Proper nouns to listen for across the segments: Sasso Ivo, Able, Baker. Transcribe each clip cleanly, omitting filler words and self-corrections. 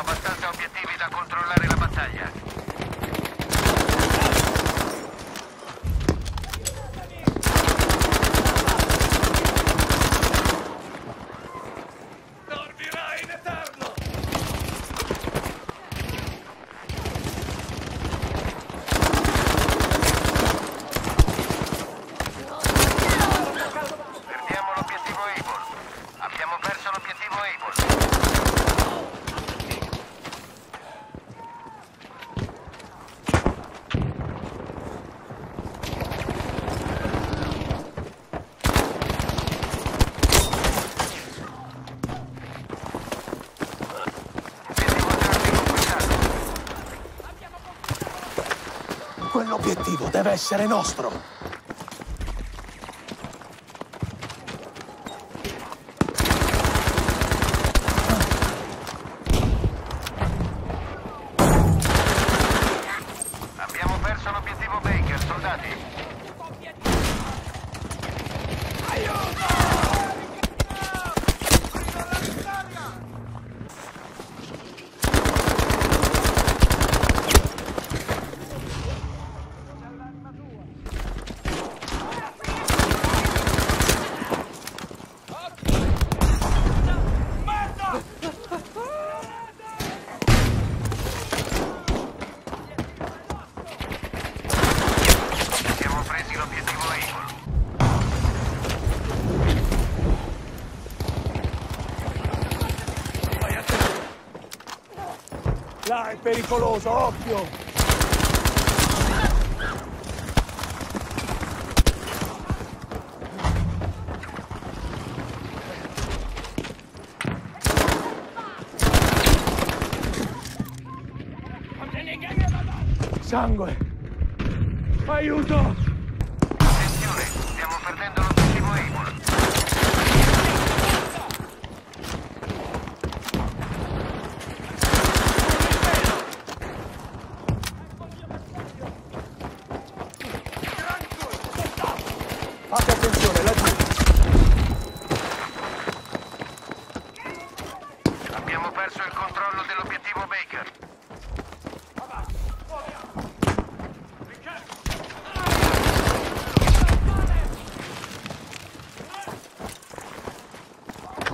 abbastanza obiettivi da controllare la battaglia. L'obiettivo deve essere nostro. Abbiamo perso l'obiettivo Baker, soldati. Aiuto! Là è pericoloso, occhio! Sangue! Aiuto! Attenzione, stiamo perdendo l'obiettivo Able. Fate attenzione, laggiù. Abbiamo perso il controllo dell'obiettivo Baker.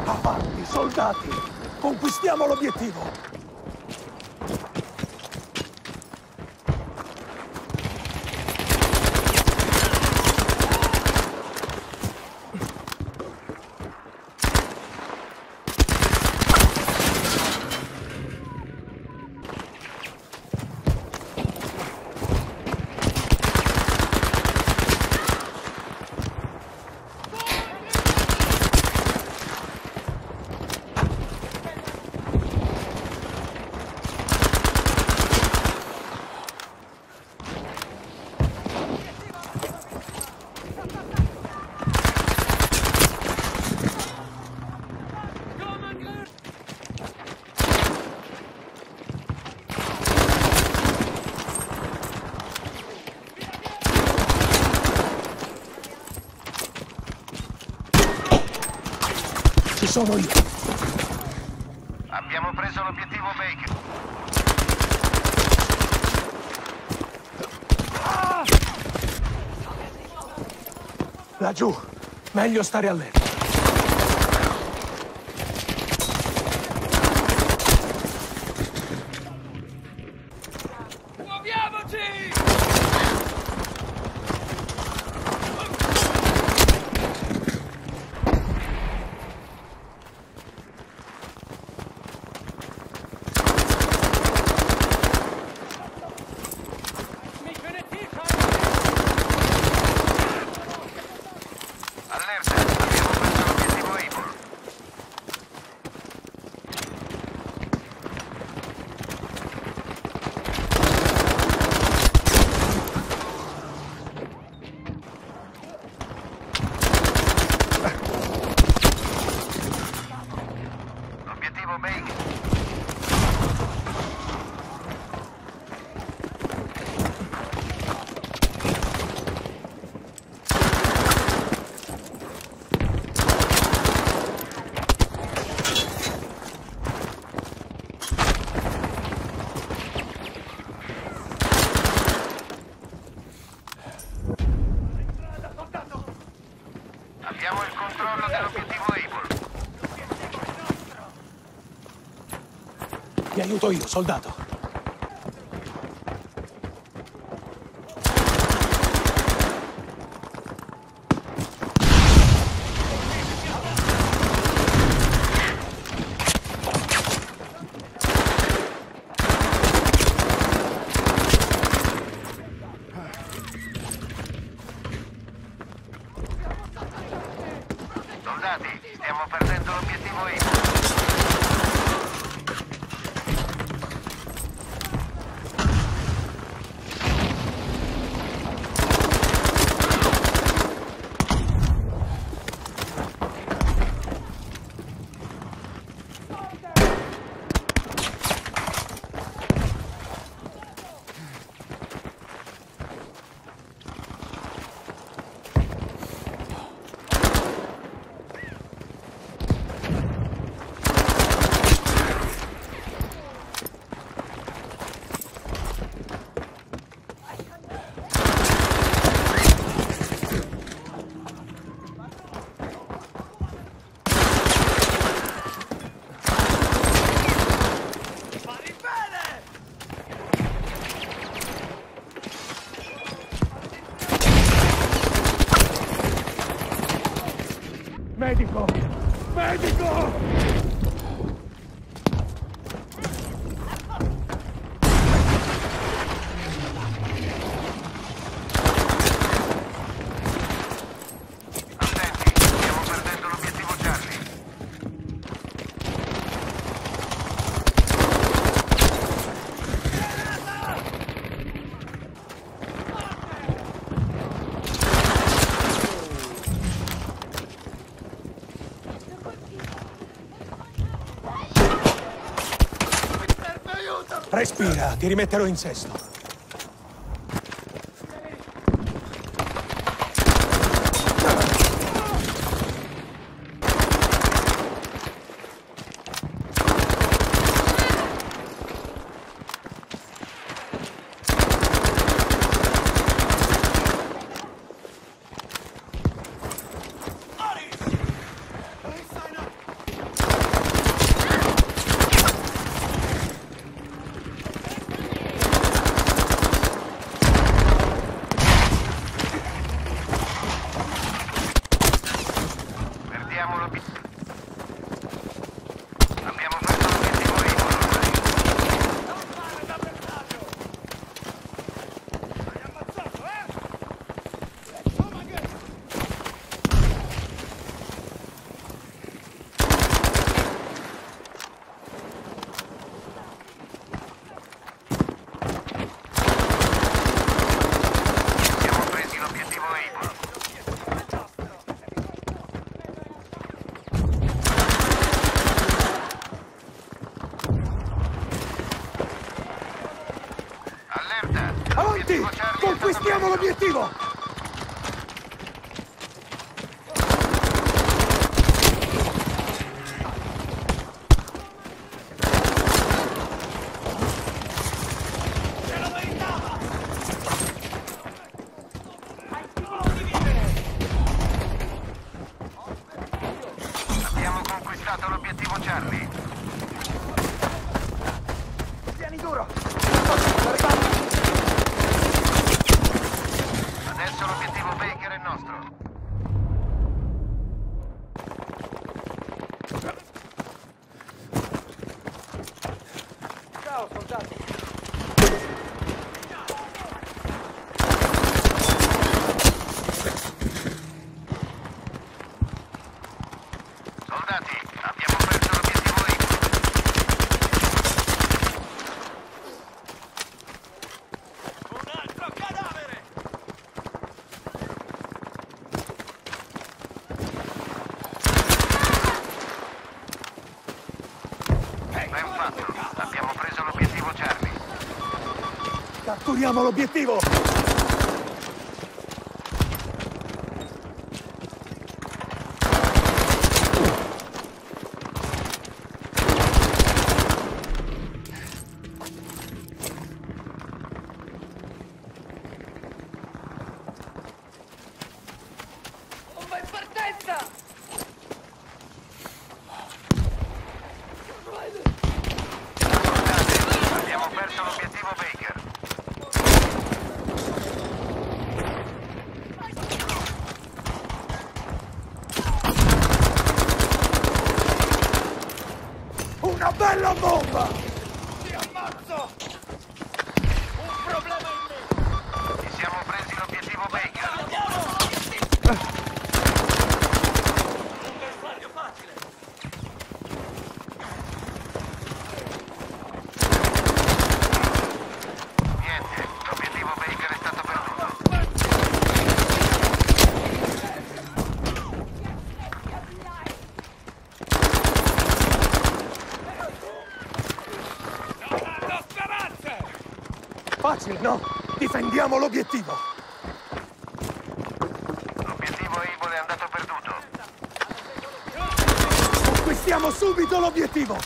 Avanti, soldati! Conquistiamo l'obiettivo! Sono io. Abbiamo preso l'obiettivo Baker. Ah! Laggiù, meglio stare allerta. Muoviamoci! Abbiamo perso Controla del obiettivo Able. Ti aiuto io, soldato. Stiamo perdendo l'obiettivo E. ¡Médico! ¡Médico! Respira, ti rimetterò in sesto. ¡Conquistiamo l'obiettivo! Abbiamo conquistato l'obiettivo Charlie. Tieni duro! Adesso l'obiettivo Baker è nostro. Ciao, soldati. Soldati, abbiamo perso l'obiettivo lì. Un altro cadavere! Abbiamo preso l'obiettivo Charlie. Catturiamo l'obiettivo! ¡Bomba en partenza! bella bomba! Ti ammazzo! Un problema in me! Ci siamo presi l'obiettivo Baker! Andiamo! Un bersaglio facile! Niente, l'obiettivo Baker è stato facile, no? Difendiamo l'obiettivo! L'obiettivo Able è andato perduto. Conquistiamo subito l'obiettivo!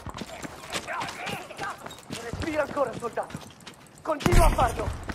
Respira ancora, soldato! Continua a farlo!